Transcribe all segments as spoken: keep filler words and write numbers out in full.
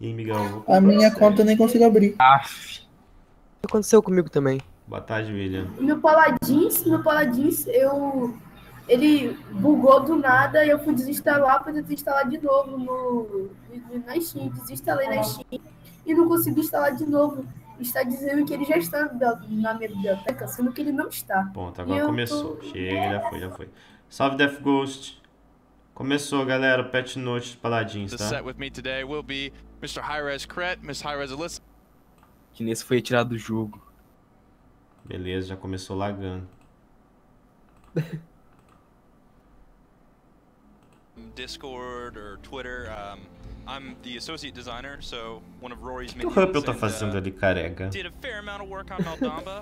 E aí, Miguel? A minha conta eu nem consigo abrir. Aff. Aconteceu comigo também. Boa tarde, William. Meu Paladins, meu Paladins, eu... ele bugou do nada e eu fui desinstalar para desinstalar de novo no, na Steam. Desinstalei na Steam e não consegui instalar de novo. Está dizendo que ele já está na minha biblioteca, sendo que ele não está. Ponto, agora começou. Tô... Chega, já foi, já foi. Salve, Death Ghost. Começou, galera, patch note Paladins, tá? Set with me today will be mister Hi-Rez Cret, miss Hi-Rez Alyssa. Que nesse foi retirado do jogo. Beleza, já começou lagando. Discord or Twitter, um, I'm the associate designer, so one of Rory's main. O que o Rappel tá fazendo ali, careca?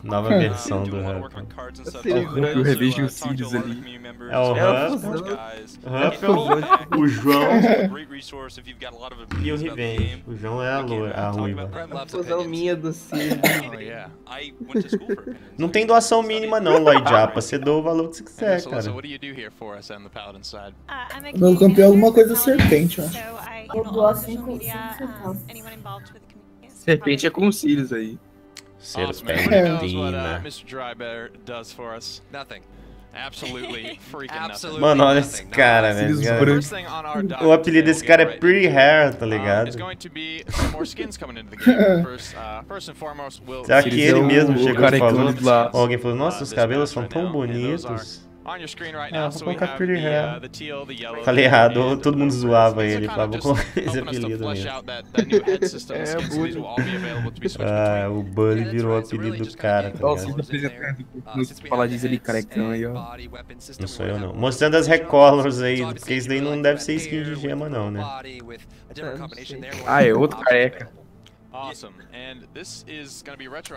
Nova versão do Rappel. Eu revejo os cílios ali. É o Rappel, o João e o Riven. O João é a loira, a ruiva. Não tem doação mínima não, Lloyd Japa. Você doa o valor que você quiser, cara. Eu comprei alguma coisa serpente, ó. Serpente é com cílios aí. Serpentina. Mano, olha esse cara, velho. O apelido desse cara é Pretty Hair, tá ligado? Será que ele mesmo chegou falando lá? Alguém falou, nossa, os cabelos são tão bonitos. On your screen right now, ah, so we have the, uh, the teal, the yellow. Falei errado, todo mundo zoava ele, falava com esse apelido mesmo. Ah, o Bully virou o apelido do cara, tá ligado? Paladins ali, carecão aí, ó. Não sou eu não. Mostrando as recolors aí, porque isso daí não deve ser skin de gema não, né? Ah, é outro careca.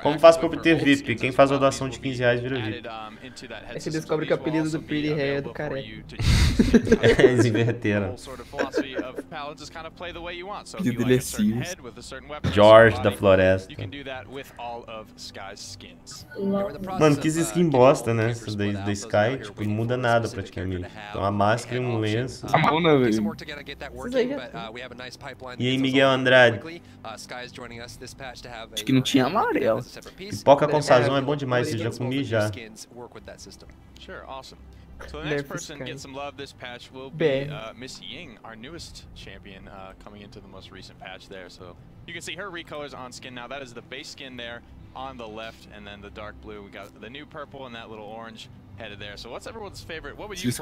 Como faço para obter V I P? Quem faz a doação de quinze reais vira V I P. Aí você descobre que o apelido do Pretty Hair é do careca. Eles inverteram. Que delicinhos. George da Floresta. Mano, que skin bosta, né? Da, da Sky, tipo, não muda nada praticamente. Então a máscara e um lenço. A mão, né, velho? E aí, Miguel Andrade? Acho que não tinha amarelo. Pipoca com sazão é bom demais, você já comi já. Bem. Diz que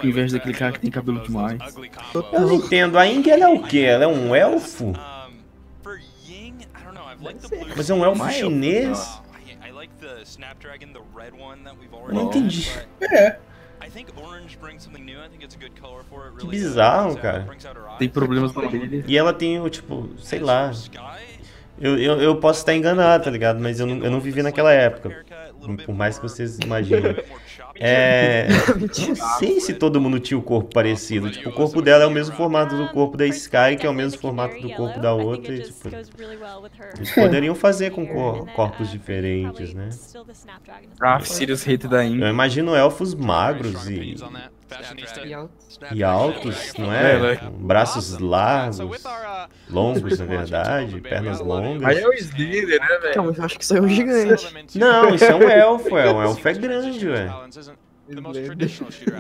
em vez daquele cara que tem cabelo demais. Eu não entendo, a Ing é o que? Ela é um elfo? Mas é um elfo chinês? Não entendi. É. Que bizarro, cara. Tem problemas com ele. E ela tem o tipo, sei lá. Eu, eu, eu posso estar enganado, tá ligado? Mas eu não, eu não vivi naquela época. Por mais que vocês imaginem. É... Não sei se todo mundo tinha o corpo parecido. Tipo, o corpo dela é o mesmo formato do corpo da Sky, que é o mesmo formato do corpo da outra. E, tipo, eles poderiam fazer com cor corpos diferentes, né? Eu imagino elfos magros e... e altos, não é? Braços largos, longos, na verdade, pernas longas. Aí é o Slither, né, velho? Então, eu acho que isso é um gigante. Não, isso é um elfo, é. Um elfo é grande, velho.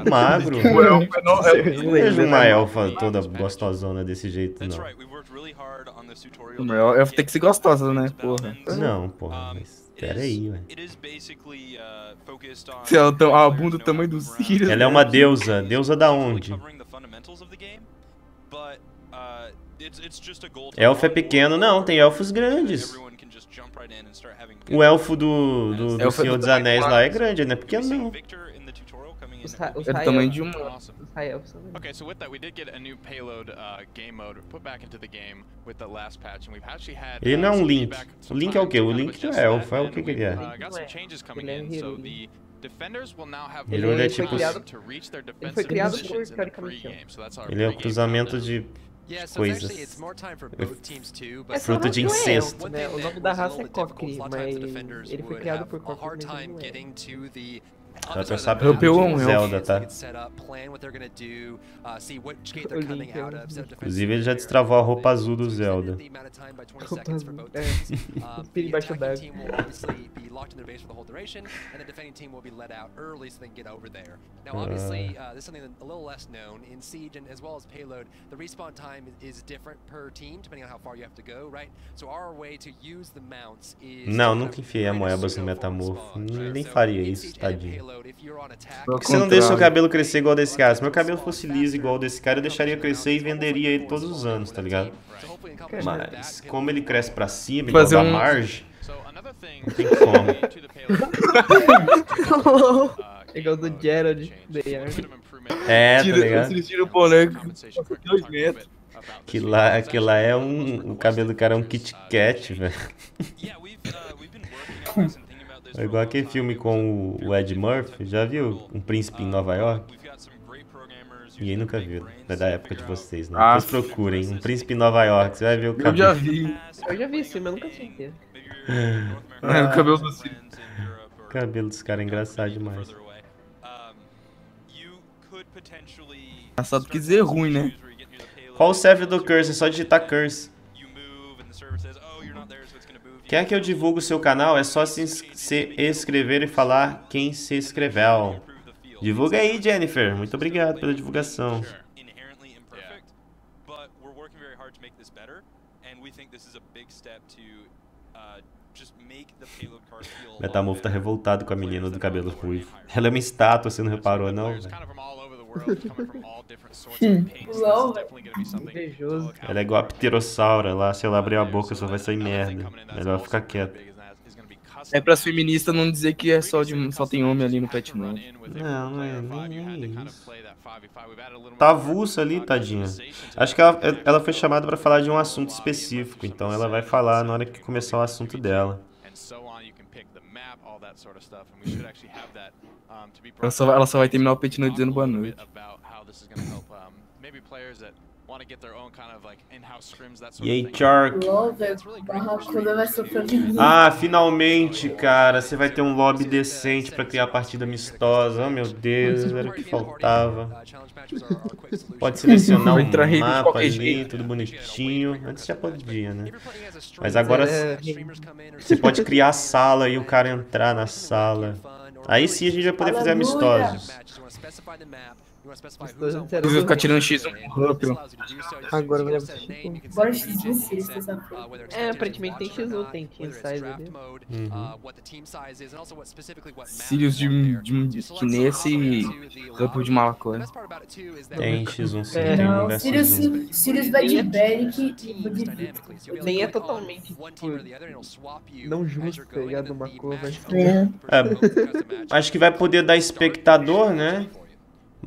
Magro. Eu não vejo uma elfa toda gostosona desse jeito, não. Uma elfa tem que ser gostosa, né, porra? Não, porra, mas... Pera aí, velho. A bunda do tamanho do Sirius. Ela é uma deusa. Deusa da onde? Elfo é pequeno. Não, tem elfos grandes. O elfo do, do, do Senhor dos Anéis lá é grande, não é pequeno não. É do tamanho de um... Ok, so with that we did get a new payload game mode put back into the game with the last patch and we've actually had. Ele não é um link. O link é o quê? O link é elfo, é o que que ele é? Ele olha tipo... Ele foi criado por teoricamente. Ele é o cruzamento de... coisas. É fruto de incesto. O nome da raça é Kokri, mas ele foi criado por Kokri. Só pra saber o que Zelda, tá? Inclusive ele já destravou a roupa azul do Zelda. Roupa azul, é. Pira embaixo d'água. Não, nunca enfiei a moebas no Metamorph. Nem faria isso, tadinho. Por que você não deixa seu cabelo crescer igual desse cara? Se meu cabelo fosse liso igual desse cara, eu deixaria crescer e venderia ele todos os anos, tá ligado? Mas como ele cresce pra cima, igual da Marge, não tem como. Igual do Gerald. É, tá ligado? Eles tiram o boneco dois metros. Que lá, que lá é um... O cabelo do cara é um Kit Kat, velho. É igual aquele filme com o Ed Murphy, já viu? Um príncipe em Nova York? Ninguém nunca viu, é da época de vocês, né? Vocês procurem, um príncipe em Nova York, você vai ver o cabelo. Eu já vi. Eu já vi sim, mas nunca assisti. É, o cabelo do Ciro. O cabelo dos caras é engraçado demais. Engraçado que dizer ruim, né? Qual o server do Curse? É só digitar Curse. Quer que eu divulgue o seu canal? É só se, se inscrever e falar quem se inscreveu. Divulga aí, Jennifer. Muito obrigado pela divulgação. Metamorph tá revoltado com a menina do cabelo ruivo. Ela é uma estátua, você não reparou, não? Ela é igual a pterossauro lá, se ela abrir a boca só vai sair merda. Melhor ficar quieto. É pra as feministas não dizer que é só, de, só tem homem ali no pet, não. Não, não é, não é isso. Tá avulsa ali, tadinha. Acho que ela, ela foi chamada pra falar de um assunto específico, então ela vai falar na hora que começar o assunto dela. Ela só, ela só vai terminar o pet não dizendo boa noite. E aí, Chark? Ah, finalmente, cara, você vai ter um lobby decente pra criar partida amistosa. Oh, meu Deus, era o que faltava. Pode selecionar um mapa ali, tudo bonitinho. Antes já podia, né? Mas agora você pode criar a sala e o cara entrar na sala. Aí sim a gente vai poder fazer amistosos. Eu vou ficar tirando X um. Agora eu vou X um. Bora X um. É, aparentemente tem X um, tem team size ali. Uhum. Sirius de, de, de nesse campo de Malacora. Tem X um sim, é, tem um Sirius, Sirius vai de Beric e Budivito. Nem é totalmente não justo, tá ligado? Uma cor vai é. É, acho que vai poder dar espectador, né?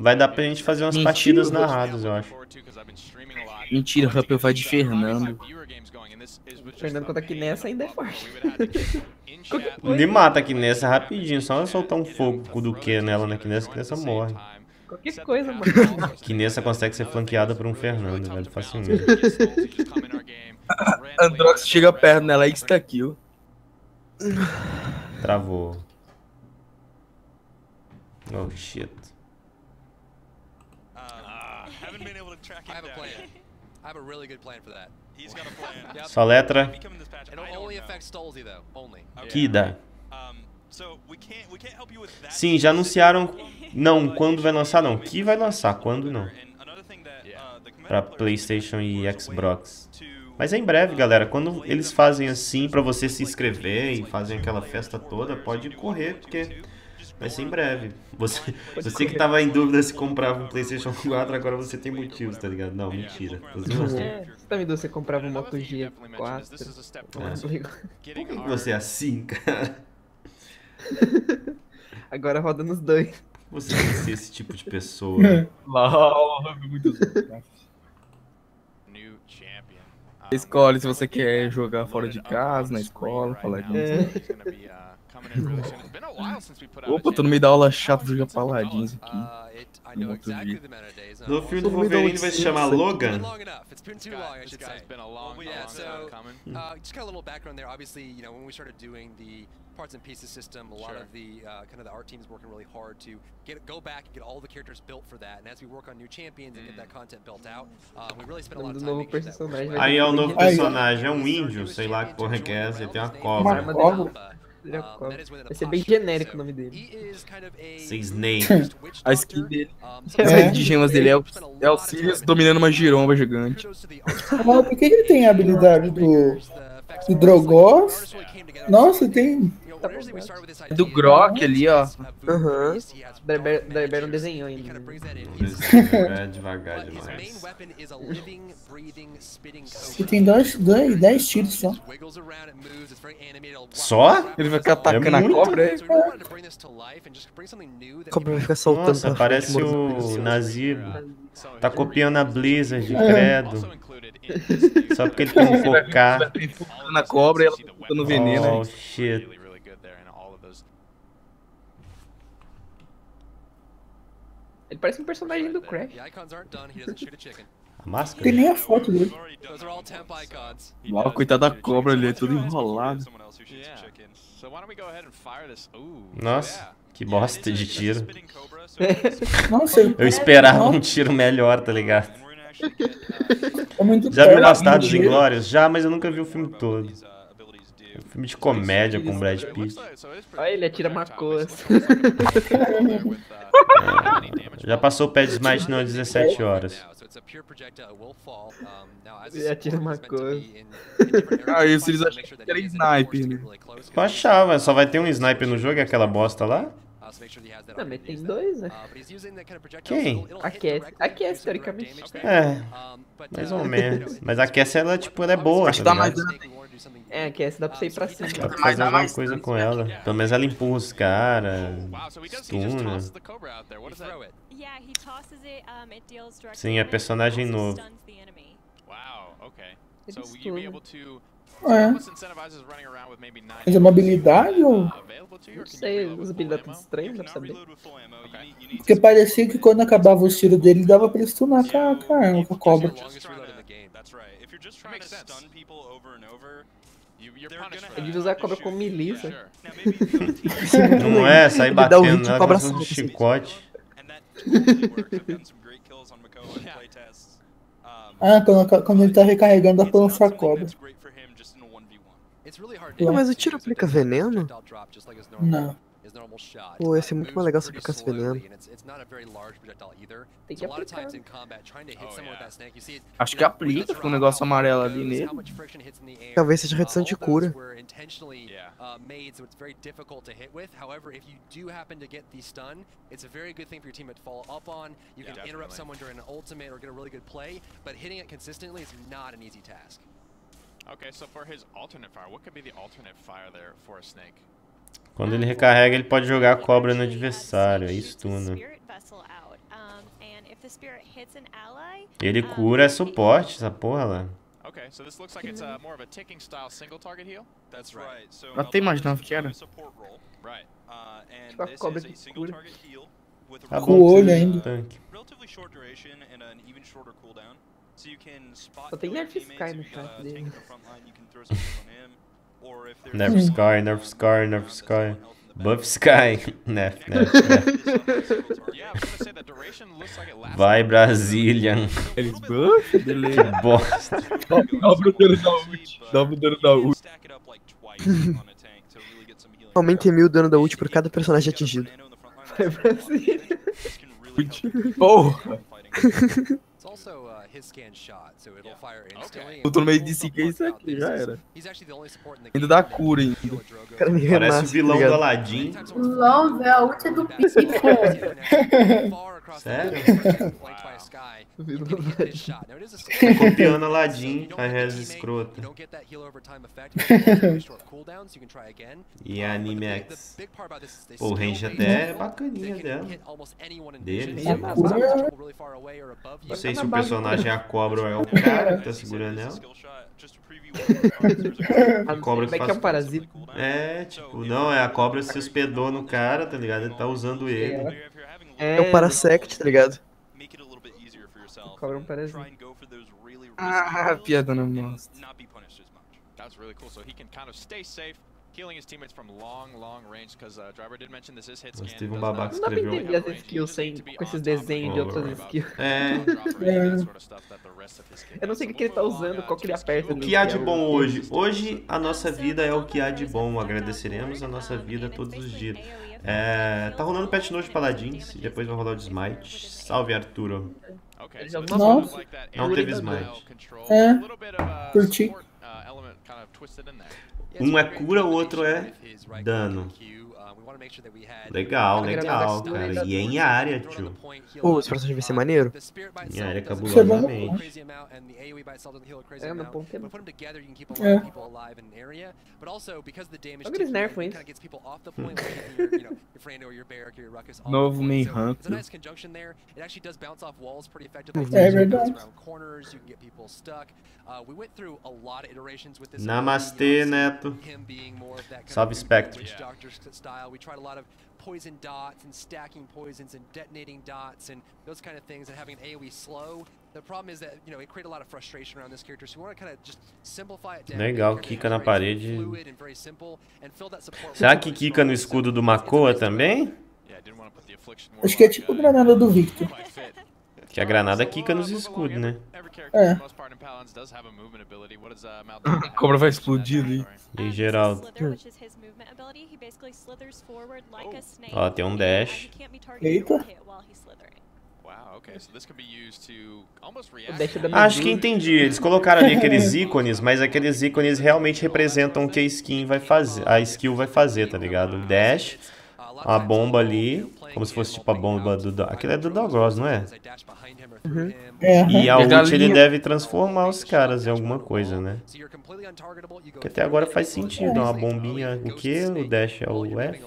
Vai dar pra gente fazer umas Mentira, partidas narradas, eu acho. Mentira, o rapper vai de Fernando. O Fernando quando tá aqui nessa ainda é forte. Ele mata aqui nessa rapidinho, só soltar um fogo do que nela na Kinessa, que nessa morre. Qualquer coisa, mano. Kinessa consegue ser flanqueada por um Fernando, velho, facilmente. Androx chega perto nela e está aqui, ó. Travou. Oh, shit. Só letra. Kida. Sim, já anunciaram. Não, quando vai lançar não. Que vai lançar, quando não. Pra PlayStation e Xbox. Mas é em breve, galera. Quando eles fazem assim pra você se inscrever e fazem aquela festa toda, pode correr, porque... Vai ser em breve. Você, você que tava em dúvida se comprava um PlayStation quatro, agora você tem motivos, tá ligado? Não, mentira. É, você tá me dúvida se você comprava um Moto G quatro. É. Por que você é assim, cara? Agora roda nos dois. Você tem que ser esse tipo de pessoa. Escolhe se você quer jogar fora de casa, na escola, falar de... É. Opa, tô no meio da aula chata do jogo Paladins aqui. No outro dia. No filme do Wolverine vai se chamar Logan? Parts and pieces system, a lot sure. of the uh, kind of the art team is working really hard to get go back and get all the characters built for that. And as we work on new champions and get that content built out, uh, we really spend a lot of time making sure that. Aí é um novo personagem, é um índio, sei lá que porra que é essa, ele tem uma cobra. Uma cobra? Vai ser bem genérico o nome dele. Snake. A skin dele. É. De gemas dele é o, é o Sirius dominando uma giromba gigante. Mas por que ele tem a habilidade do, do Drogoth? Nossa, tem... Do Grok ali, ó. Aham. Uhum. Da Iber não desenhou ainda. É devagar demais. Ele tem dez tiros só. Só? Ele vai ficar atacando é a cobra aí? A cobra vai ficar soltando. Nossa, parece o Nazir. Tá copiando a Blizzard, de credo. É. Só porque ele tem um focar. Ele tá focando na cobra e ela tá focando no veneno. Oh, shit. Ele parece um personagem do Crash. A máscara? Tem nem a foto dele. Uau, coitado da cobra ali, é tudo enrolado. Nossa, que bosta de tiro. Eu esperava um tiro melhor, tá ligado? Já viu Bastardos Inglórios? Já, mas eu nunca vi o filme todo. É um filme de comédia com Brad Pitt. Olha, ele atira macoas. É, já passou o pé de Smite, não, dezessete horas. Ele atira macoas. Ah, isso eles acham que era sniper, né? Eu achava, só vai ter um sniper no jogo, é aquela bosta lá? Não, mas tem dois, né? Quem? A Kess. A Kess, teoricamente. É, mais ou menos. Mas a Kess, ela, tipo, ela é boa. Acho que tá mais... É, que essa dá pra você ir pra cima. Dá pra fazer alguma coisa com ela. Pelo menos ela empurra os caras, estuna. Sim, é personagem novo. É. Mas é uma habilidade ou? Não sei, usa habilidades estranhas, dá pra saber. Porque parecia que quando acabava o tiro dele, dava pra ele stunar com a arma, com a cobra. Eu devia usar a cobra como milícia. Não é? Sair batendo na cobra com um chicote. Ah, quando, quando ele tá recarregando, dá pra lançar a cobra. Não, mas o tiro aplica veneno? Não. Pô, ia ser muito mais legal se aplicasse veneno. Tem que aplicar. Acho que aplica com um negócio amarelo ali nele. Talvez seja redução de cura. Quando ele recarrega, ele pode jogar a cobra no adversário, aí stuna. Ele cura, é suporte, essa porra lá. Eu até imaginava que era. Tipo a cobra que cura. Tá bom, com o olho ainda. Tanque. Só tem Nerf Sky no chat dele. Nerf Sky, Nerf Sky, Nerf Sky, Buff Sky, Nerf, Nerf, Nerf. Vai, Brasília. Eles buff? Que bosta. Dobra o dano da ult. Dobra o dano da ult. Aumente mil dano da ult por cada personagem atingido. Vai, Brasília. Porra. Eu tô no meio de cinco, isso aqui já era. Ainda dá cura, hein? Parece o vilão do Aladdin. Vilão, é a última do Pico. Sério? Tá copiando Aladdin, Hi-Rez escrota. E a Animax. Pô, o range até é bacaninha dela. Dele. Não sei se o personagem é a cobra ou é o cara que tá segurando ela. A cobra que, faz... que é um parasita. É, tipo, não, é a cobra se hospedou no cara, tá ligado? Ele tá usando ele. É, é o Parasect, tá ligado? A cobra é um parasita. Ah, piada não mostra. Mas teve um babaca que escreveu. Não dá pra entender as skills sem, com esses desenhos de outras skills. É. Eu não sei o que ele tá usando, qual que ele aperta. O que há de bom hoje? Hoje a nossa vida é o que há de bom. Agradeceremos a nossa vida todos os dias. É, tá rolando patch note de Paladins e depois vai rolar o de Smite. Salve, Arturo. Nossa. Não teve Smite. É. Curti. Um é cura, o outro é dano. Legal, legal, cara. E é em área, tio. Pô, oh, esse personagem vai ser maneiro. Em área, cabulosamente. É, meu ponto é bom. É. Olha eles nerfam isso. Novo main hunter. É verdade. Namastê, Neto. Salve, Spectre. Style. We tried a lot of poison dots and stacking poisons and detonating dots and those kind of things and having an A O E slow. The problem is that, you know, it created a lot of frustration around this character. So we want to kind of just simplify it down. Legal, Kika na parede. Será que Kika no escudo do Makoa também? Acho que é tipo granada do Victor. Que a granada quica nos escudos, né? É. A cobra vai explodir ali. Em geral. Ó, tem um dash. Eita. Acho que entendi. Eles colocaram ali aqueles ícones, mas aqueles ícones realmente representam o que a skin vai fazer. A skill vai fazer, tá ligado? O dash. A bomba ali, como se fosse tipo a bomba do... do... Aquilo é do Dogros, não é? Uhum. E a ult ele deve transformar os caras em alguma coisa, né? Porque até agora faz sentido, uma bombinha... O que? O dash é o F?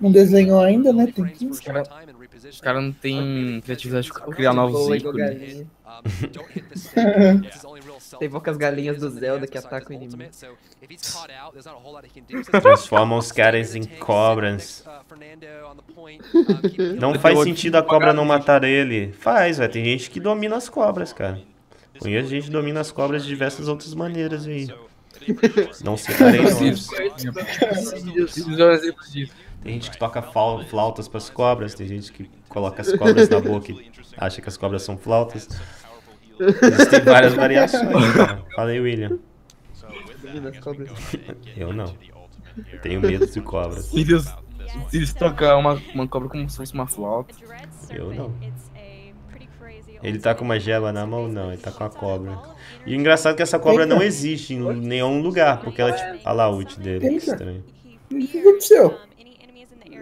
Não desenhou ainda, né? Tem que... Os caras cara não tem criatividade de criar novos ícones. Tem poucas galinhas do Zelda que atacam o inimigo. Transformam os caras em cobras. Não faz sentido a cobra não matar ele. Faz, velho. Tem gente que domina as cobras, cara. Conheço gente que domina as cobras de diversas outras maneiras aí. Não citarei nomes. Tem gente que toca flautas pras cobras, tem gente que coloca as cobras na boca e acha que as cobras são flautas. Existem várias variações, cara. Fala aí, William. Eu não. Eu tenho medo de cobras. Se eles, eles tocam uma, uma cobra como se fosse uma flauta. Eu não. Ele tá com uma gema na mão? Não, ele tá com a cobra. E o engraçado é que essa cobra não existe em nenhum lugar, porque ela é tipo a laúte dele. Que estranho. O que aconteceu?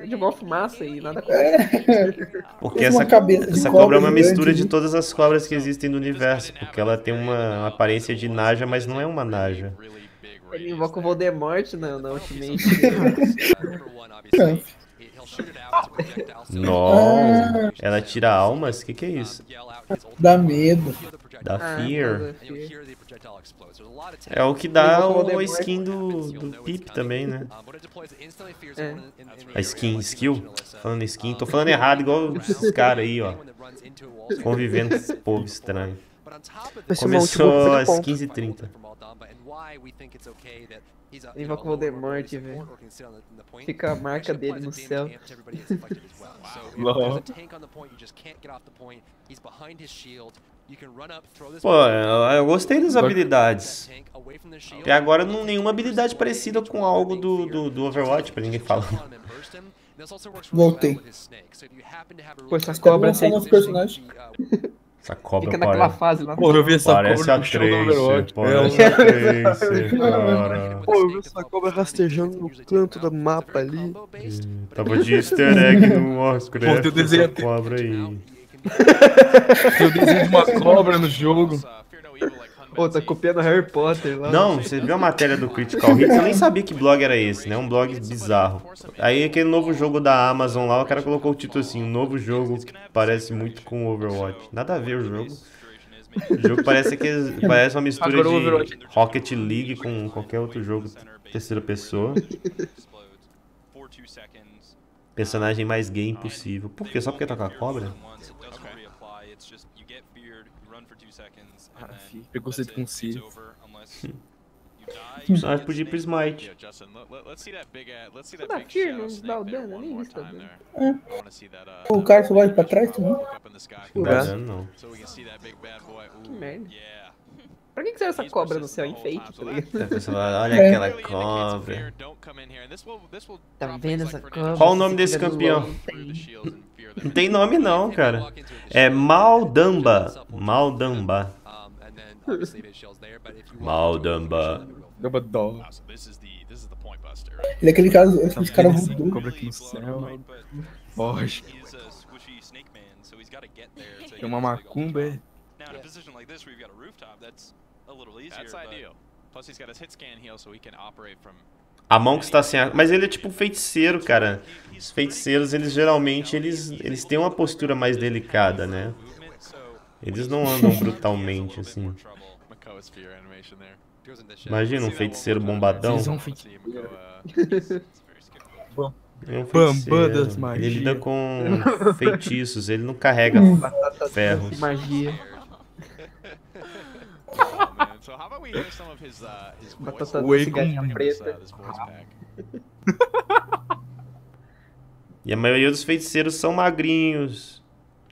De uma fumaça e nada aconteceu. Porque essa, essa cobra é uma mistura de todas as cobras que existem no universo, porque ela tem uma aparência de Naja, mas não é uma Naja. Ele invoca o Voldemort na, na ultimate. Nossa, ela tira almas? Que que é isso? Dá medo. Dá ah, fear. É o que dá o, a skin do, do Pip também, né? É. A skin, skill? Falando skin, tô falando errado igual os caras aí, ó. Convivendo com esse povo estranho. Começou às quinze e trinta. Invoca o Voldemort, velho. Fica a marca dele no céu. Pô, eu gostei das habilidades. Até agora não nenhuma habilidade parecida com algo do, do, do Overwatch, pra ninguém falar. Voltei. Pô, essas cobras aí. Essa cobra fica naquela pare... fase lá. Pô, eu vi essa parece cobra no chão do Overwatch. Parece a Tracer, cara. Pô, eu vi essa cobra rastejando no canto do mapa ali. Hum, tava de easter egg no Warcraft, pô, desenho essa cobra aí. Eu desenho de uma cobra no jogo. Ô, oh, tá copiando Harry Potter lá. Não, você viu a matéria do Critical Hits? Eu nem sabia que blog era esse, né? Um blog bizarro. Aí aquele novo jogo da Amazon lá, o cara colocou o título assim, um novo jogo que parece muito com Overwatch. Nada a ver o jogo. O jogo parece, que, parece uma mistura de Rocket League com qualquer outro jogo terceira pessoa. Personagem mais gay impossível. Por quê? Só porque tá com a cobra? Ah, filho, preconceito com Siri. Personagem podia ir pro Smite. Daqui, nos dá o dano, eu nem vi se tá dando. É. O cara só vai pra trás também? Não dá dano, não. Que merda. Pra que que serve essa cobra no céu? Enfeite, tá ligado? Olha aquela cobra. Tá vendo essa cobra? Qual o nome desse campeão? Não tem nome não, cara. É Maldamba. Maldamba. Maldamba. Ele é aquele cara... Esse cara rodou. Cobra aqui no céu. Foge. Tem uma macumba. Now in a position like this where you've got a rooftop, that's a little easier. That's ideal. Plus he's got his hit scan heal so he can operate from. A mão que está sem a... Mas ele é tipo um feiticeiro, cara. Os feiticeiros, eles geralmente eles eles têm uma postura mais delicada, né? Eles não andam brutalmente assim. Imagina um feiticeiro bombadão. É um feiticeiro. Ele lida com feitiços, ele não carrega ferros. Magia. Batata doce, galinha preta. E a maioria dos feiticeiros são magrinhos.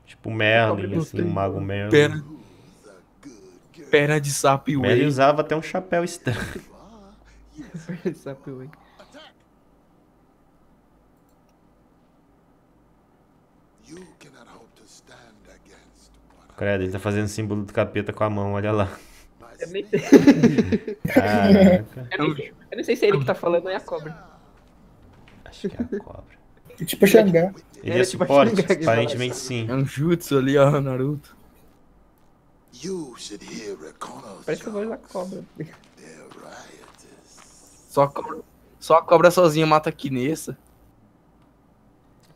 Tipo Merlin, assim, o mago Merlin. Pera, pera de sapo e Merlin usava até um chapéu estranho. Pera de sapo e credo, ele tá fazendo símbolo do capeta com a mão, olha lá. Eu nem sei. Caraca. Eu nem sei, eu nem sei se é ele que tá falando, é a cobra. Acho que é a cobra. É tipo Xangai. Ele é, é tipo suporte, aparentemente sim. É um jutsu ali, ó, Naruto. Parece que eu vou usar a cobra. Só a cobra, só a cobra sozinha mata aqui nessa.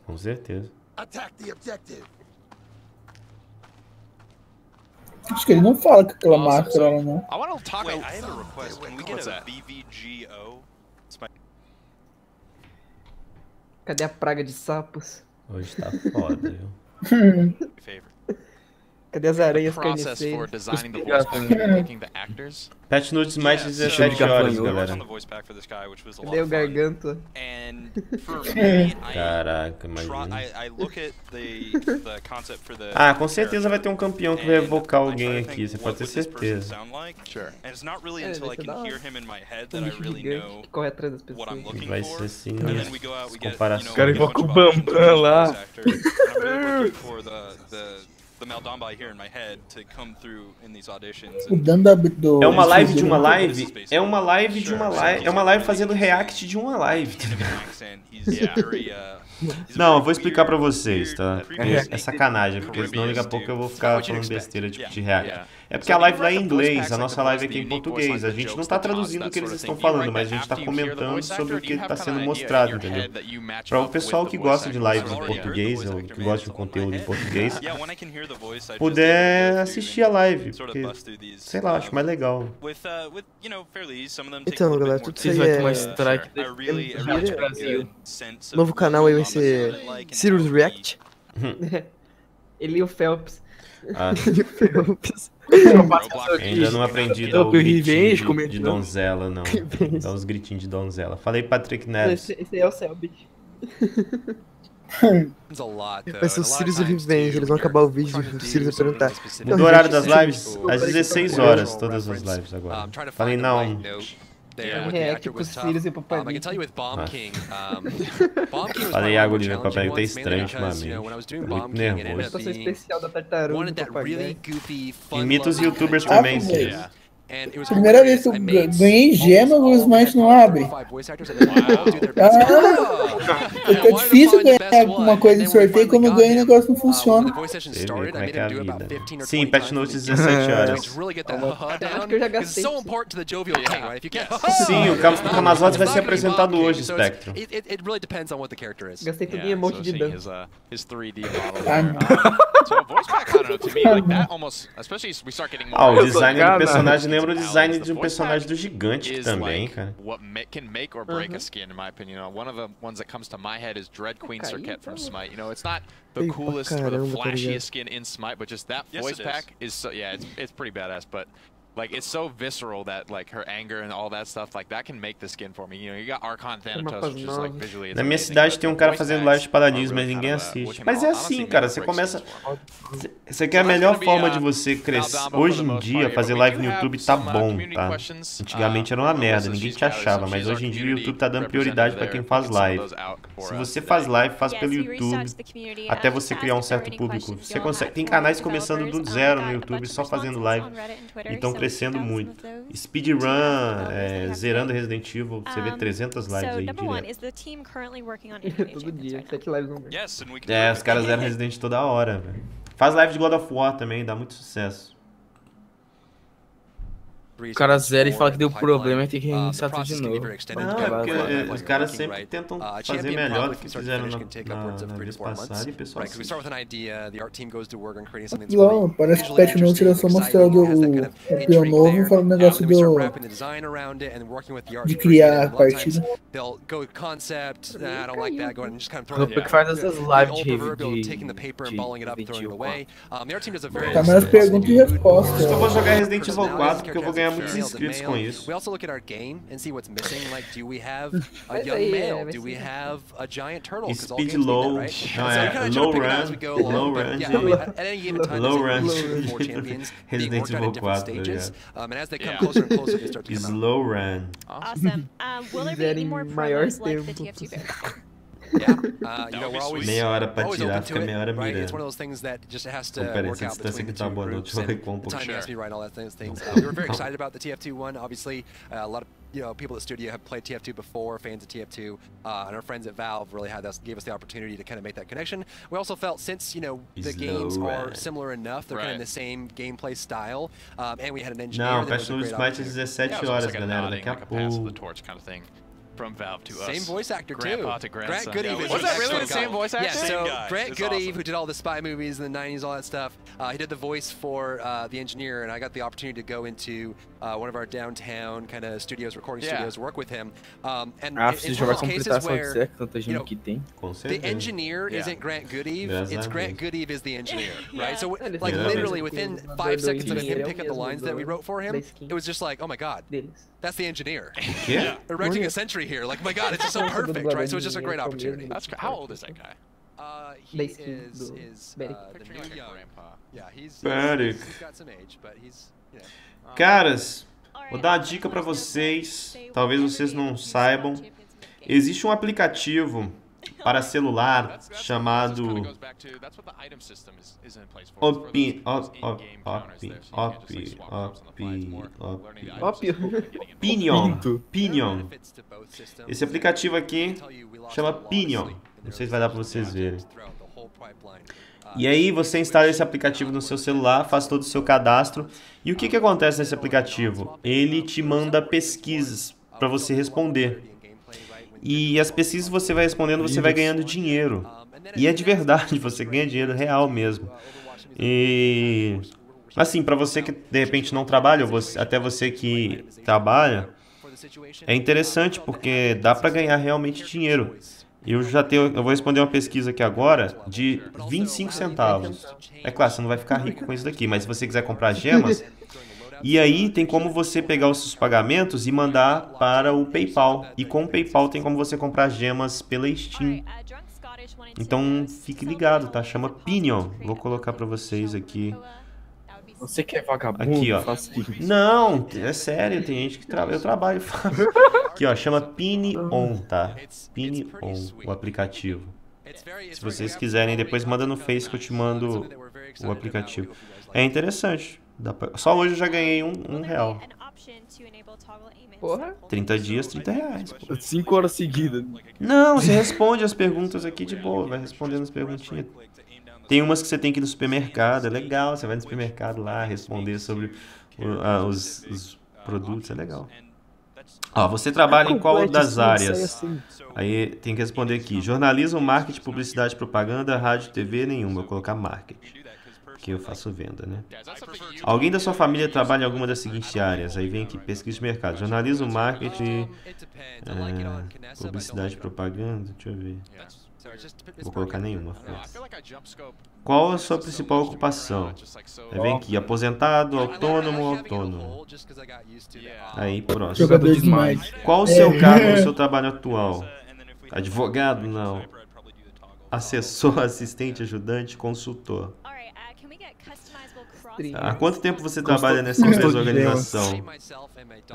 Com certeza. Ataque o objetivo. Acho que ele não fala com aquela máscara, não. Cadê a praga de sapos? Hoje tá foda, viu? Cadê as areias carniceiras? Patch Notes mais dezessete horas, galera. Cadê o garganta? Caraca, imagina. Ah, com certeza vai ter um campeão que vai evocar alguém aqui, você pode ter certeza. Que corre atrás das pessoas. Vai ser assim, comparação. O cara evoca o Bambam lá. O dano da, do... É uma live de uma live? É uma live de uma live. É uma live fazendo react de uma live. Não, eu vou explicar pra vocês, tá? É sacanagem, porque senão daqui a pouco eu vou ficar falando besteira tipo de react. É porque a live lá é em inglês, a nossa live aqui é em português. A gente não tá traduzindo o que eles estão falando, mas a gente tá comentando sobre o que tá sendo mostrado, entendeu? Pra o pessoal que gosta de lives em português, ou que gosta de conteúdo em português, poder assistir a live, porque, sei lá, acho mais legal. Então, galera, tudo isso aí é... O novo canal aí vai ser Sirius React. Ele e o Phelps. Ah. Ele e o Phelps. Ainda não aprendi a dar o gritinho de donzela, não. Dá uns gritinhos de donzela. Falei Patrick Neves. Esse é o Selbit. Vai ser o Sirius e o Riven, eles vão acabar o vídeo e o Sirius vai perguntar. Mudou o horário das lives? Às dezesseis horas, todas as lives agora. Falei não. É, tipo o Sirius e o Papai Nick. Falei água de meu Papai Nick, tá estranho ultimamente. Muito nervoso. Imita os youtubers também, Sirius. Primeira vez que eu ganhei gema, o Smite não abre. Ah, é difícil ganhar alguma coisa em sorteio, como eu ganho o negócio não funciona. Como é que é a vida. Sim, patch notes dezessete horas. Acho que eu já gastei. Sim, o Camazotti vai ser apresentado hoje, Spectrum. Gastei tudo em emote de dano. Ah, o design do personagem lembra o design de um personagem do Gigante também, cara. The coolest or the flashiest skin in Smite, but just that voice pack is so yeah, it's it's pretty badass, but like it's so visceral that like her anger and all that stuff like that can make the skin for me. You know, you got Archon Thanatos, which is like visually. Na minha cidade tem um cara fazendo live de Paladins, mas ninguém assiste. Mas é assim, cara, você começa você quer a melhor forma de você crescer. Hoje em dia fazer live no YouTube tá bom, tá? Antigamente era uma merda, ninguém te achava, mas hoje em dia o YouTube tá dando prioridade para quem faz live. Se você faz live, faz pelo YouTube, até você criar um certo público. Você consegue, tem canais começando do zero no YouTube só fazendo live. Então crescendo muito. Speedrun, é, zerando Resident Evil, você vê trezentas lives aí direto. Todo dia, sete lives no mês. É, os caras zeram Resident toda hora, velho. Faz live de God of War também, dá muito sucesso. O cara zera e fala que deu problema e tem que reiniciar tudo de novo. Ah, é porque os caras sempre tentam fazer melhor do que fizeram na, na vez passada e o pessoal assim. Não, parece que o patch não tirou só mostrando o campeão novo e falando o negócio do... de criar a partida. O que faz essas lives de... Tá mais perguntas e respostas. Eu vou jogar Resident Evil quatro porque eu vou ganhar muitos inscritos com isso. We also look at our game and see what's missing, like do we have a young male, do we have a giant turtle, speed low, low run, low run, low run, Resident Evil quatro, slow run. Awesome. Will there be any more problems like the T F two bear? Yeah, uh, you know, we're always, meia hora pra tirar, fica meia hora mirando. It's one of those things that just has to work out between the two groups and the time has to be right, all that things. We were very excited about the T F two one, obviously. A lot of you know, people at the studio have played T F two before, fans of T F two, uh, and our friends at Valve really had us, gave us the opportunity to kind of make that connection. We also felt since, you know, the games are similar enough, they're kind of the same gameplay style, um, and we had an engineer that was a great opportunity. Não, dezessete horas, galera, daqui a pouco. From Valve to us. Same voice actor Grandpa too. To Grant Goodeve. Yeah, was that really the same voice actor? Yeah, so guy. Grant Goodeve, awesome. Who did all the spy movies in the nineties, all that stuff, uh, he did the voice for uh, the engineer, and I got the opportunity to go into uh, one of our downtown kind of studios, recording yeah. studios, work with him. Um, and ah, in, in one of those cases where, you know, the engineer yeah. isn't Grant Goodeve, yeah. it's Grant Goodeve is the engineer, yeah. right? So, like, yeah. literally within five seconds of him picking up the lines that we wrote for him, it was just like, oh my God, that's the engineer. Yeah. Erecting a century here, like my God, it's just so perfect, right? So it's just a great opportunity. That's how old is that guy? Uh, he is is uh, the new young grandpa. Yeah, he's, he's, he's got some age, but he's you know. Caras, vou dar uma dica para vocês. Talvez vocês não saibam. Existe um aplicativo para celular chamado Opinion, Opinion. Esse aplicativo aqui chama Opinion. Não sei se vai dar para vocês verem. E aí você instala esse aplicativo no seu celular, faz todo o seu cadastro. E o que que acontece nesse aplicativo? Ele te manda pesquisas para você responder. E as pesquisas que você vai respondendo, você vai ganhando dinheiro. E é de verdade, você ganha dinheiro real mesmo. E assim, para você que de repente não trabalha, ou você, até você que trabalha, é interessante porque dá para ganhar realmente dinheiro. Eu já tenho, eu vou responder uma pesquisa aqui agora de vinte e cinco centavos. É claro, você não vai ficar rico com isso daqui, mas se você quiser comprar gemas, e aí tem como você pegar os seus pagamentos e mandar para o PayPal. E com o PayPal tem como você comprar gemas pela Steam. Então fique ligado, tá? Chama Pinion. Vou colocar para vocês aqui. Você que é vagabundo, aqui, ó. Não, é sério, tem gente que trabalha. Eu trabalho. Aqui, ó, chama Pinion, tá? Pinion, o aplicativo. Se vocês quiserem, depois manda no Face que eu te mando o aplicativo. É interessante. Só hoje eu já ganhei um, um real. Porra, trinta dias, trinta reais. cinco horas seguidas. Não, você responde as perguntas aqui de boa, vai respondendo as perguntinhas. Tem umas que você tem que ir no supermercado, é legal, você vai no supermercado lá responder sobre uh, os, os produtos, é legal. Ó, você trabalha em qual das áreas? Aí tem que responder aqui, jornalismo, marketing, publicidade, propaganda, rádio, T V, nenhuma, vou colocar marketing. Que eu faço venda, né? Alguém da sua família trabalha em alguma das seguintes áreas? Aí vem aqui, pesquisa de mercado, jornalismo, marketing, é, publicidade, propaganda, deixa eu ver. Vou colocar nenhuma. Qual a sua principal ocupação? Aí vem aqui, aposentado, autônomo, autônomo. Aí, próximo. Qual o seu cargo no seu trabalho atual? Advogado? Não. Assessor, assistente, ajudante, consultor. Há quanto tempo você trabalha nessa empresa organização?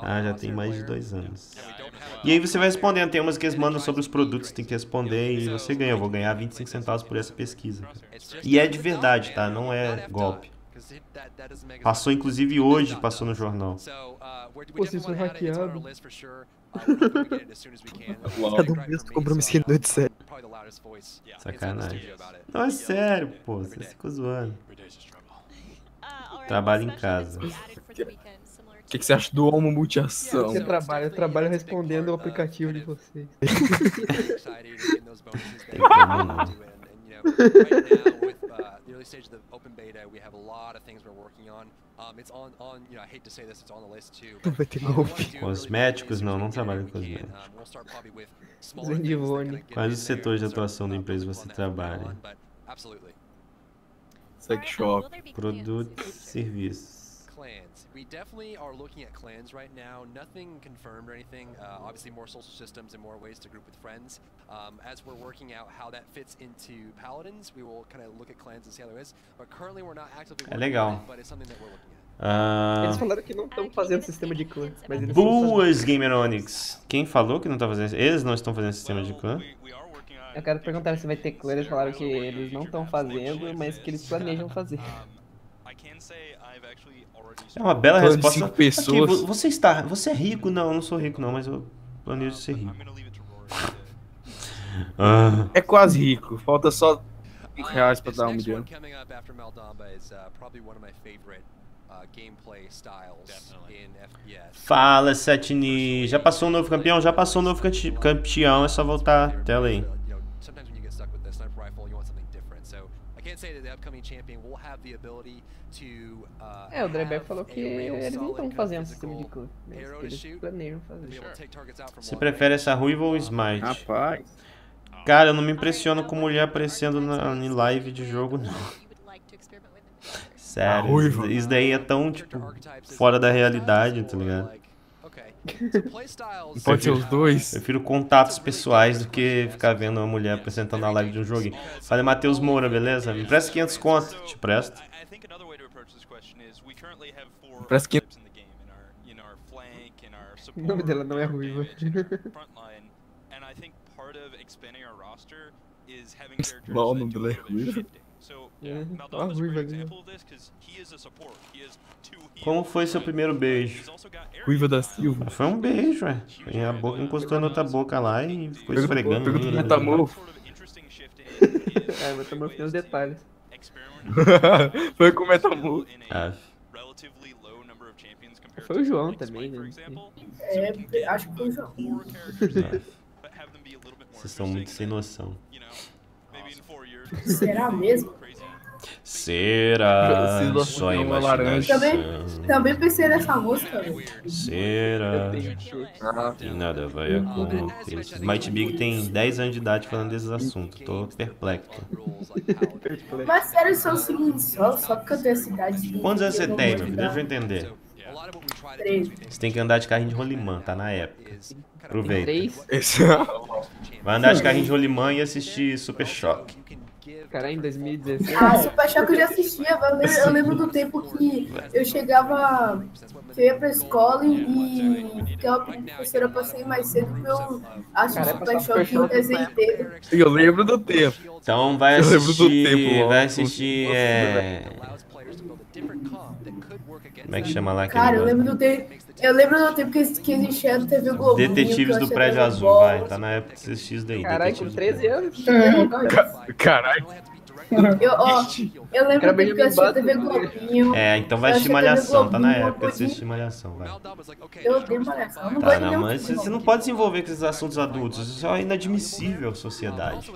Ah, já tem mais de dois anos. E aí você vai respondendo, tem umas que eles mandam sobre os produtos, tem que responder e você ganha. Eu vou ganhar vinte e cinco centavos por essa pesquisa. Cara. E é de verdade, tá? Não é golpe. Passou, inclusive, hoje, passou no jornal. Pô, vocês são hackeados. Cada um mesmo comprou uma skin de sério. Sacanagem. Não, é sério, pô. Você ficou zoando. Trabalho em casa. O que, que você acha do Homo Multiação? Você trabalha, eu trabalho respondendo o aplicativo de vocês. Cosméticos? Não, não trabalho em cosméticos. Quais os setores de atuação da empresa você trabalha? Sex shop, produtos, serviços. We definitely are looking at clans right now. Nothing confirmed or anything. Uh, obviously, more social systems and more ways to group with friends. Um, as we're working out how that fits into Paladins, we will kind of look at clans and see how there is. But currently, we're not actively working on it, but it's something that we're looking at. Uh... Eles falaram que não estão fazendo sistema de clã. Mas eles Boas, Gameronics. Quem falou que não está fazendo? Eles não estão fazendo sistema de clã. Eu quero perguntar se vai ter clã. Eles falaram que eles não estão fazendo, mas que eles planejam fazer. É uma bela resposta. Cinco pessoas. Aqui, você está, você é rico? Não, eu não sou rico não, mas eu planejo ser rico. Ah. É quase rico, falta só cinco reais para dar um milhão. Fala, Setini, já passou um novo campeão? Já passou um novo campeão, é só voltar a tela aí. É, o Drebeck falou que eles não estão fazendo sistema de clã, eles planejam fazer. Você prefere essa ruiva ou Smite? Rapaz. Cara, eu não me impressiono com mulher aparecendo na, em live de jogo, não. Sério, isso daí é tão, tipo, fora da realidade, tá ligado? Pode ser os dois. Eu prefiro contatos pessoais do que ficar vendo uma mulher apresentando a live de um joguinho. Fala, Matheus Moura, beleza? Me presta quinhentos conto. Te presto. Me presta quinhentos. O nome dela não é ruim. Não, o nome dela é ruim. Como foi seu primeiro beijo? Ruiva da Silva. Ah, foi um beijo, ué. A boca encostou na outra boca lá e ficou esfregando. Pegou do Metamorph. É, o Metamorph tem os detalhes. Foi com o Metamorph. Ah. Foi o João também, né? É, acho que foi o João. Vocês são muito sem noção. Será mesmo? Será? Só imaginação. Também, também pensei nessa música. Será? E nada vai acontecer. Smite Big tem dez anos de idade falando desses assuntos. Tô perplexo. Mas sério, só o seguinte, só, só porque eu tenho essa idade. Quantos anos você tem, meu? Deixa eu entender. treze. Você tem que andar de carrinho de rolimã, tá na época. Aproveita. Vai andar de carrinho de rolimã e assistir Super Choque. Cara, em dois mil e dezesseis. Ah, Super Choque eu já assistia. Eu lembro do tempo que eu chegava, que eu ia pra escola e que a professora passei mais cedo pra eu assistir Super Choque em desenho inteiro. Eu lembro do tempo. Então vai assistir, vai assistir, é... Como é que chama lá? Cara, eu lembro do tempo. Eu lembro do tempo que, que existia no T V Globinho. Detetives do Prédio Azul, bola, vai. Tá na época de assistir isso daí. Caralho, com treze anos. Caralho. Eu, ó, eu lembro do tempo que eu assistia T V Globinho. É, então vai assistir Malhação. Tá na época de assistir Malhação, vai. Eu odeio Malhação. Não tá, não, mas você não pode se envolver com esses assuntos adultos. Isso é inadmissível à sociedade.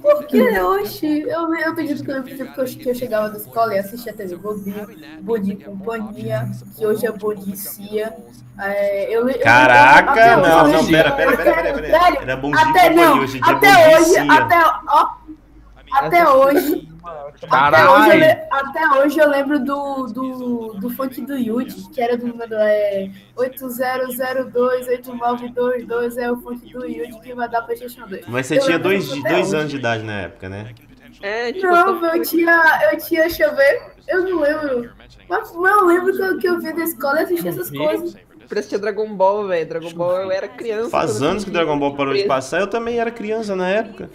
Por que? Oxi, eu, eu acredito que eu lembro do tempo que eu chegava da escola e assistia T V Globinho, Boni Companhia, que hoje é Bonicia. É, eu, Caraca, eu, eu, não, não, pera, pera, pera, pera, pera. Sério, era Bom Dia até Companhia, não, hoje em dia até é Bonicia. Hoje, até, ó, até hoje, até hoje, eu, até hoje eu lembro do, do, do funk do Yuji, que era do número é, oito zero zero dois, oito nove dois dois, é o funk do Yuji que vai dar pra PlayStation dois. Mas você eu tinha dois, dois anos de idade na época, né? É, tipo, não, eu tinha, eu tinha, deixa eu ver, eu não lembro, mas eu lembro que eu, que eu vi da escola e assisti essas coisas. Pra assistir Dragon Ball, velho, Dragon Ball eu era criança. Faz anos que Dragon Ball parou de passar, eu também era criança na época.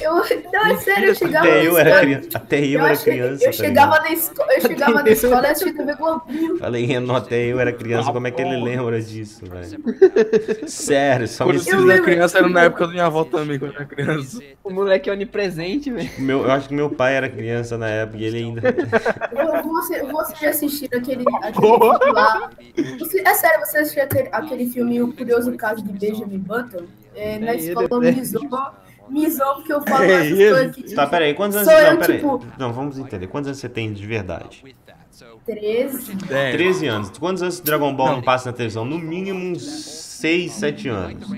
Eu, não, é sério, eu chegava até eu era criança. Até eu, eu era criança. Eu chegava na escola, eu chegava na escola e assistia T V Globinho. Falei, não, até eu era criança, como é que ele lembra disso, velho? Sério, só me esqueci. Quando eu era criança, era na época da minha avó também, quando eu era criança. O moleque é onipresente, velho. Tipo, eu acho que meu pai era criança na época e ele ainda... Você, você já assistiu aquele, aquele filme lá? Você, é sério, você assistiu aquele, aquele filme O Curioso Caso de Benjamin Button? É, na escola Mizoma. Mizão, porque eu falo é essas coisas aqui. Tá, peraí, quantos anos você tem? Não, tipo... não, vamos entender. Quantos anos você tem de verdade? treze. É. treze anos. Quantos anos Dragon Ball não, não passa na televisão? No mínimo uns seis, sete anos.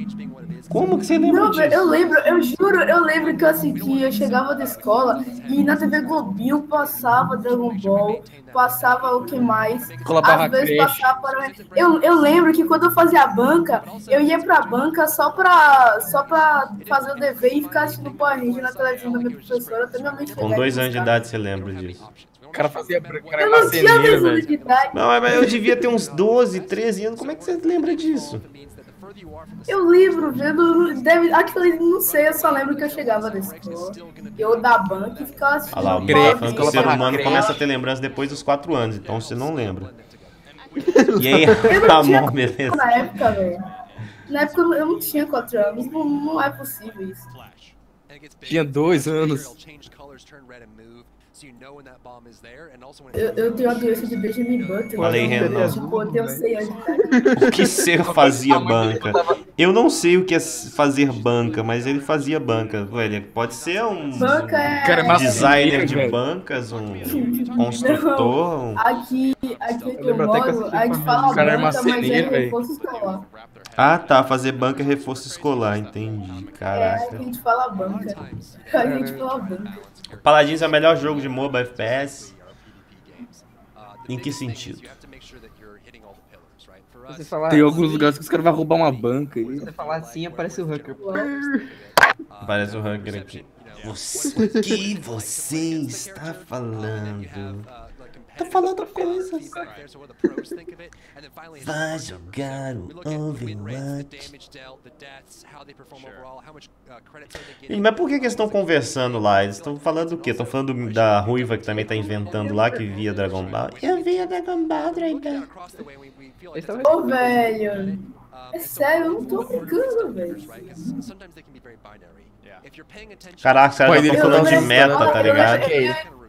Como que você lembra não, disso? Eu lembro, eu juro, eu lembro que eu assisti, eu chegava da escola e na T V Globinho passava Dragon Ball, passava o que mais, às vezes passava para... Eu, eu lembro que quando eu fazia a banca, eu ia pra banca só pra, só pra fazer o dever e ficar assistindo Power Rangers na televisão da minha professora. Até minha mãe chegar. Com dois anos de idade você lembra disso? O cara fazia o cara eu não tinha mesmo de idade. Não, mas eu devia ter uns doze, treze anos. Como é que você lembra disso? Eu lembro, vendo. Deve, aqui eu não sei, eu só lembro que eu chegava da escola. Eu da banca e ficava assistindo. Olha lá, o cara falando que o ser humano começa a ter lembrança depois dos quatro anos, então você não lembra. E aí, Ramon, beleza. Na época, velho. Na época eu não tinha quatro anos, não, não é possível isso. Tinha dois anos. Eu, eu tenho a doença de Benjamin Button. Falei, Renan. O que ser fazia banca? Eu não sei o que é fazer banca, mas ele fazia banca. Ele pode ser um, um designer de bancas, um construtor. Um... Aqui, aqui eu moro, a gente fala banca, mas é reforço escolar. Ah, tá. Fazer banca é reforço escolar, entendi. Caraca. É, a gente fala banca. A gente fala banca. Paladins é o melhor jogo de MOBA F P S. Em que sentido? Falar tem assim, alguns lugares que os caras vão roubar uma banca. E você falar assim, aparece o Hunker. Aparece o Hunker aqui. Você, o que você está falando? Tá falando coisas. Vai jogar o Overwatch. Mas por que, que eles estão conversando lá? Eles estão falando do quê? Estão falando da ruiva que também tá inventando lá, que via Dragon Ball. Eu via Dragon Ball, Dragon. Ô, velho. É sério, eu não tô brincando, velho. Caraca, os caras estão falando de meta, tá ligado?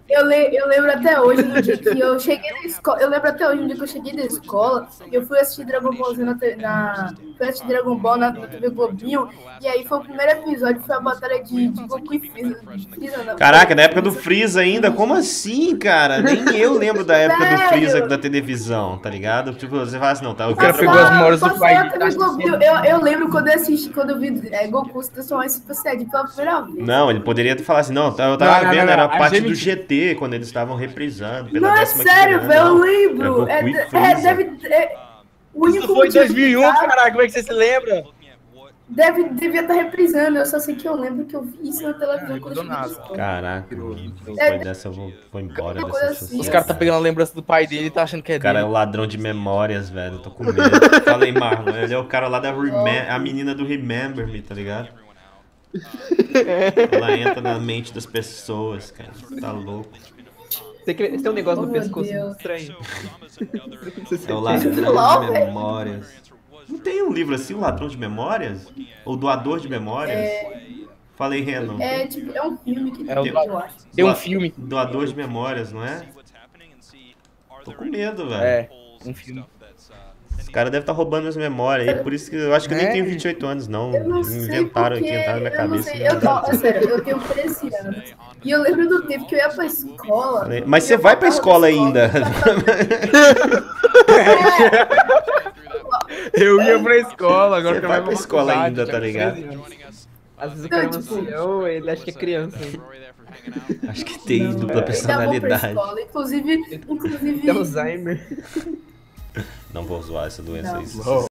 Eu, le eu lembro até hoje do dia que eu cheguei na escola. Eu lembro até hoje do dia que eu cheguei da escola. Eu fui assistir Dragon Ball na, na fui assistir Dragon Ball na, na T V Globinho. E aí foi o primeiro episódio, foi a batalha de, de Kokri e Freeza, Freeza. Caraca, na época do Freeza ainda? Como assim, cara? Nem eu lembro da época do Freeza da televisão, tá ligado? Tipo, você fala assim, não, tá? Eu quero pegar as moras do pai. Eu lembro quando eu assisti, quando eu vi é, Goku se transformar em Super Saiyajin pela primeira vez. Não, ele poderia falar assim, não, eu tava vendo, era a parte do G T. Quando eles estavam reprisando pela não, é sério, velho, eu lembro. É, é, deve, é, o único isso foi em dois mil e um, caraca, como é que você se lembra? Deve, devia estar reprisando, eu só sei que eu lembro que eu vi isso na televisão. Quando caraca, foi dessa, eu vou, vou embora dessa assim. Os caras tá pegando a lembrança do pai dele e tá achando que é dele. Cara, é o ladrão de memórias, velho, eu tô com medo. Falei, Marlon, ele é o cara lá da Remem a menina do Remember Me, tá ligado? Ela entra na mente das pessoas, cara. Tá louco. Você tem um negócio oh, no pescoço estranho. É o Ladrão de Memórias. Não tem um livro assim, o Ladrão de Memórias? Ou Doador de Memórias? É... Falei, Renan. É, tipo, é um filme que é tem, do... eu acho. Tem um filme. Doador de Memórias, não é? Tô com medo, velho. É, um filme. Esse cara deve estar tá roubando as memórias aí, por isso que eu acho que eu nem é. tenho vinte e oito anos, não. Eu não inventaram porque... aqui, entraram na minha eu cabeça. Não eu tô... Sério, eu tenho treze anos. E eu lembro do tempo que eu ia pra escola. Mas você vai pra escola, escola ainda. Eu ia pra escola, agora que eu vai pra escola ainda, tá ligado? Às vezes o cara não sei, eu, ele acha que é criança. Acho que tem não, dupla é. personalidade. Escola, inclusive, inclusive... Alzheimer. Não vou zoar essa doença aí.